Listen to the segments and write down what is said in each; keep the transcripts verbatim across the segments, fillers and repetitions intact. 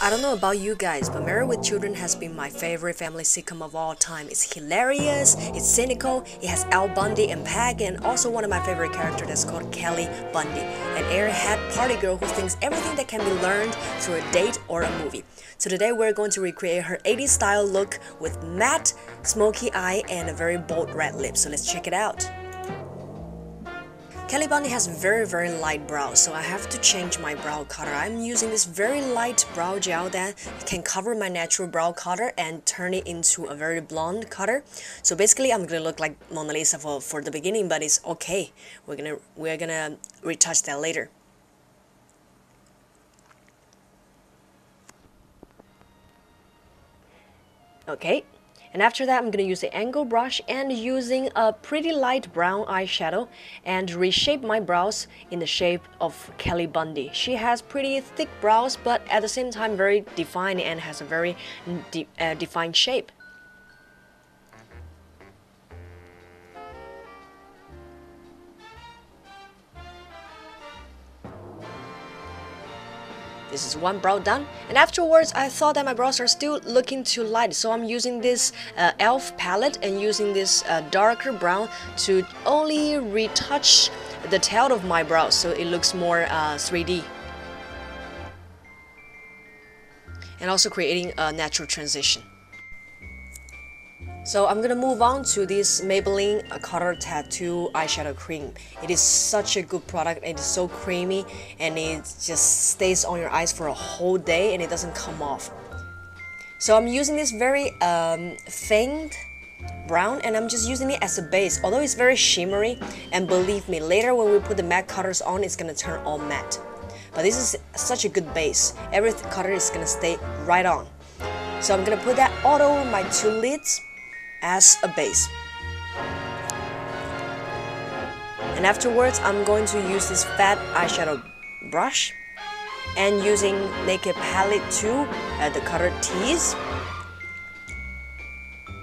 I don't know about you guys, but Married with Children has been my favorite family sitcom of all time. It's hilarious, it's cynical, it has Al Bundy and Peg, and also one of my favorite characters that's called Kelly Bundy, an airhead party girl who thinks everything that can be learned through a date or a movie. So today we're going to recreate her eighties style look with matte, smoky eye, and a very bold red lip. So let's check it out. Kelly Bundy has very very light brows, so I have to change my brow color. I'm using this very light brow gel that can cover my natural brow color and turn it into a very blonde color. So basically I'm gonna look like Mona Lisa for, for the beginning, but it's okay. We're gonna we're gonna retouch that later. Okay. And after that, I'm going to use the angle brush and using a pretty light brown eyeshadow and reshape my brows in the shape of Kelly Bundy. She has pretty thick brows, but at the same time very defined and has a very de uh, defined shape. This is one brow done, and afterwards I thought that my brows are still looking too light, so I'm using this uh, E L F palette and using this uh, darker brown to only retouch the tail of my brows so it looks more uh, three D. And also creating a natural transition. So I'm gonna move on to this Maybelline Color Tattoo eyeshadow cream. It is such a good product. It is so creamy and it just stays on your eyes for a whole day and it doesn't come off. So I'm using this very um, faint brown and I'm just using it as a base, although it's very shimmery, and believe me, later when we put the matte colors on, it's gonna turn all matte. But this is such a good base. Every color is gonna stay right on. So I'm gonna put that all over my two lids as a base, and afterwards I'm going to use this fat eyeshadow brush and using Naked palette two at the color Tease,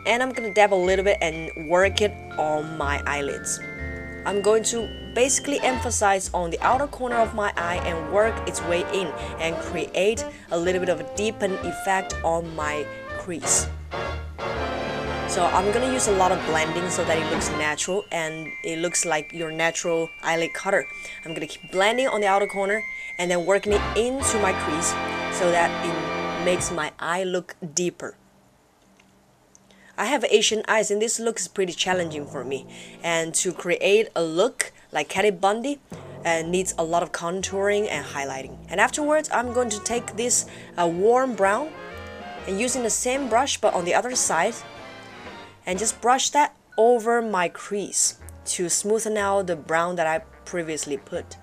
and I'm gonna dab a little bit and work it on my eyelids. I'm going to basically emphasize on the outer corner of my eye and work its way in and create a little bit of a deepened effect on my crease. So I'm gonna use a lot of blending so that it looks natural and it looks like your natural eyelid color. I'm gonna keep blending on the outer corner and then working it into my crease so that it makes my eye look deeper. I have Asian eyes and this looks pretty challenging for me, and to create a look like Kelly Bundy uh, needs a lot of contouring and highlighting. And afterwards I'm going to take this uh, warm brown and using the same brush but on the other side, and just brush that over my crease to smoothen out the brown that I previously put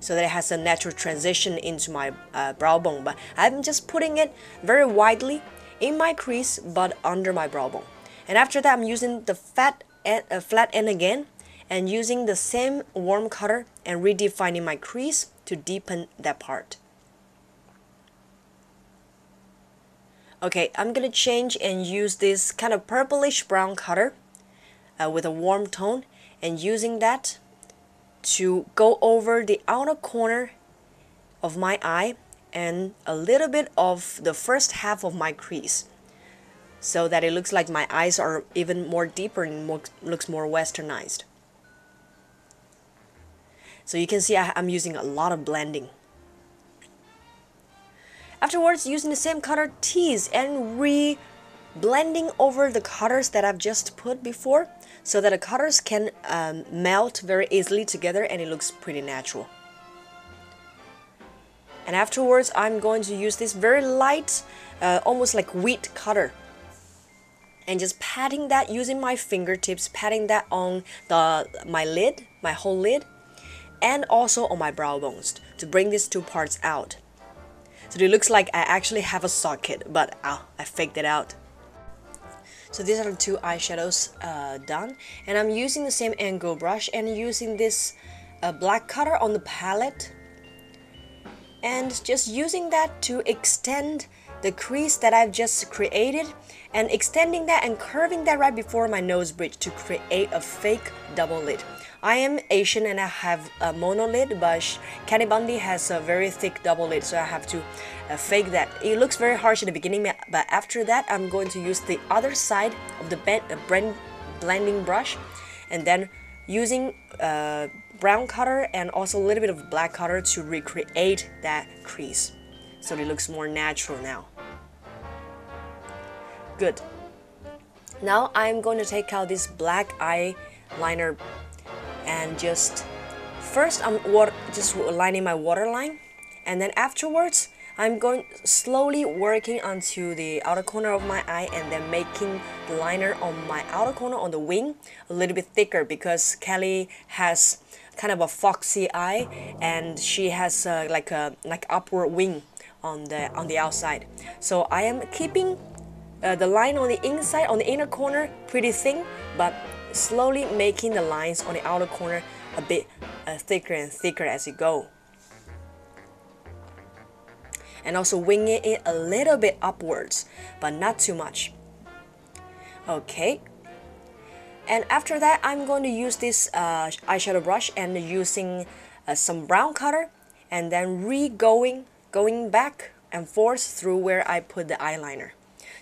so that it has a natural transition into my uh, brow bone. But I'm just putting it very widely in my crease but under my brow bone. And after that I'm using the fat end, uh, flat end again and using the same warm color and redefining my crease to deepen that part. Okay, I'm gonna change and use this kind of purplish brown color uh, with a warm tone and using that to go over the outer corner of my eye and a little bit of the first half of my crease so that it looks like my eyes are even more deeper and more, looks more westernized. So you can see I, I'm using a lot of blending. Afterwards, using the same color Tease and re-blending over the colors that I've just put before so that the colors can um, melt very easily together and it looks pretty natural. And afterwards, I'm going to use this very light, uh, almost like wheat color, and just patting that using my fingertips, patting that on the my lid, my whole lid, and also on my brow bones to bring these two parts out. So it looks like I actually have a socket, but uh, I faked it out. So these are the two eyeshadows uh, done, and I'm using the same angle brush and using this uh, black color on the palette and just using that to extend the crease that I've just created and extending that and curving that right before my nose bridge to create a fake double lid. I am Asian and I have a mono lid, but Kelly Bundy has a very thick double lid, so I have to uh, fake that. It looks very harsh in the beginning, but after that I'm going to use the other side of the bend, uh, blend, blending brush, and then using uh, brown color and also a little bit of black color to recreate that crease, so it looks more natural now. Good. Now I'm going to take out this black eyeliner and just first I'm water, just lining my waterline, and then afterwards I'm going slowly working onto the outer corner of my eye and then making the liner on my outer corner on the wing a little bit thicker, because Kelly has kind of a foxy eye and she has uh, like a like upward wing on the on the outside. So I am keeping uh, the line on the inside, on the inner corner, pretty thin, but slowly making the lines on the outer corner a bit uh, thicker and thicker as you go. And also winging it a little bit upwards, but not too much. Okay. And after that, I'm going to use this uh, eyeshadow brush and using uh, some brown color, and then re-going, going back and forth through where I put the eyeliner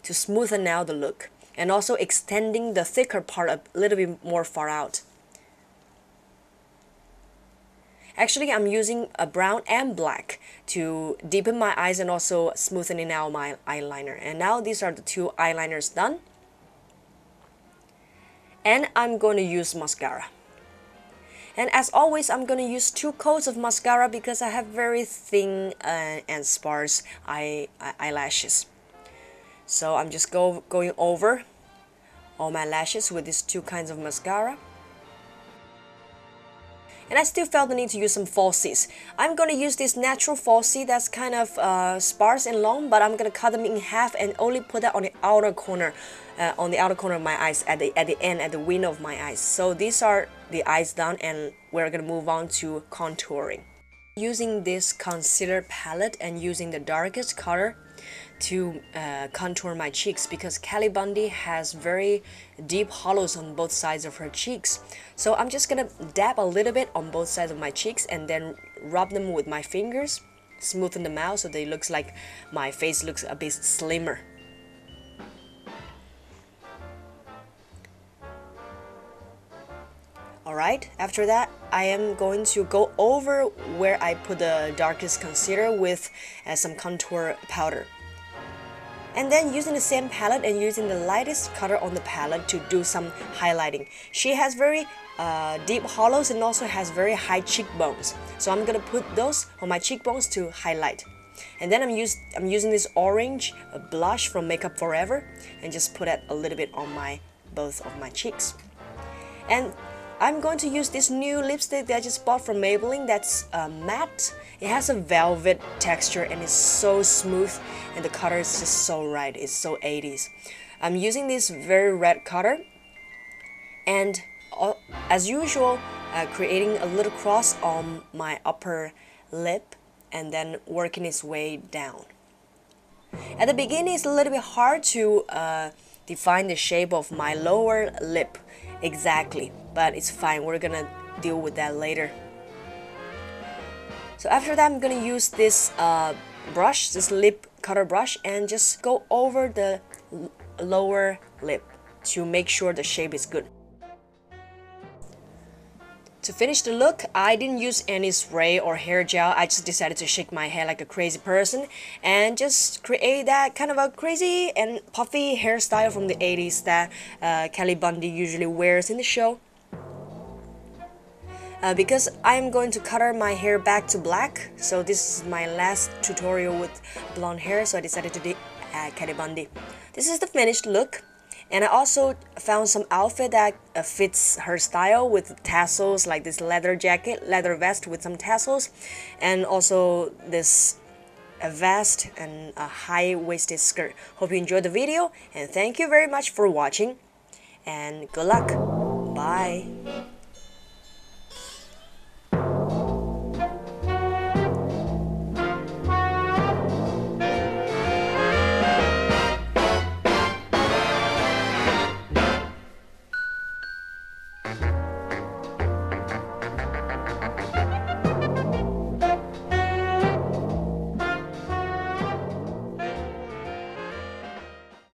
to smoothen out the look, and also extending the thicker part a little bit more far out. Actually, I'm using a brown and black to deepen my eyes and also smoothening out my eyeliner. And now these are the two eyeliners done. And I'm going to use mascara. And as always, I'm going to use two coats of mascara because I have very thin uh, and sparse eye, uh, eyelashes. So I'm just go, going over all my lashes with these two kinds of mascara. And I still felt the need to use some falsies. I'm going to use this natural falsie that's kind of uh, sparse and long, but I'm going to cut them in half and only put that on the outer corner, uh, on the outer corner of my eyes, at the, at the end, at the window of my eyes. So these are the eyes done, and we're going to move on to contouring. Using this concealer palette and using the darkest color to uh, contour my cheeks, because Kelly Bundy has very deep hollows on both sides of her cheeks. So I'm just gonna dab a little bit on both sides of my cheeks and then rub them with my fingers, smoothen them out so they looks like my face looks a bit slimmer. Alright, after that I am going to go over where I put the darkest concealer with uh, some contour powder. And then using the same palette and using the lightest color on the palette to do some highlighting. She has very uh, deep hollows and also has very high cheekbones. So I'm going to put those on my cheekbones to highlight. And then I'm, use, I'm using this orange blush from Makeup Forever and just put it a little bit on my both of my cheeks. And I'm going to use this new lipstick that I just bought from Maybelline that's uh, matte. It has a velvet texture and it's so smooth, and the color is just so right. It's so eighties. I'm using this very red color and uh, as usual uh, creating a little cross on my upper lip and then working its way down. At the beginning it's a little bit hard to uh, define the shape of my lower lip exactly, but it's fine, we're gonna deal with that later. So after that I'm gonna use this uh, brush, this lip color brush, and just go over the lower lip to make sure the shape is good. To finish the look, I didn't use any spray or hair gel. I just decided to shake my hair like a crazy person and just create that kind of a crazy and puffy hairstyle from the eighties that uh, Kelly Bundy usually wears in the show. Uh, because I'm going to color my hair back to black, so this is my last tutorial with blonde hair, so I decided to do uh, Kelly Bundy. This is the finished look. And I also found some outfit that uh, fits her style with tassels, like this leather jacket, leather vest with some tassels, and also this uh, vest and a high-waisted skirt. Hope you enjoyed the video, and thank you very much for watching, and good luck. Bye.